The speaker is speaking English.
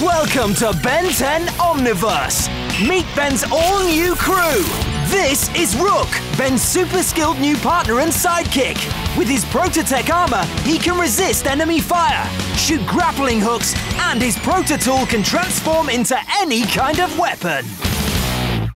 Welcome to Ben 10 Omniverse. Meet Ben's all-new crew. This is Rook, Ben's super-skilled new partner and sidekick. With his proto tech armor, he can resist enemy fire, shoot grappling hooks, and his proto tool can transform into any kind of weapon.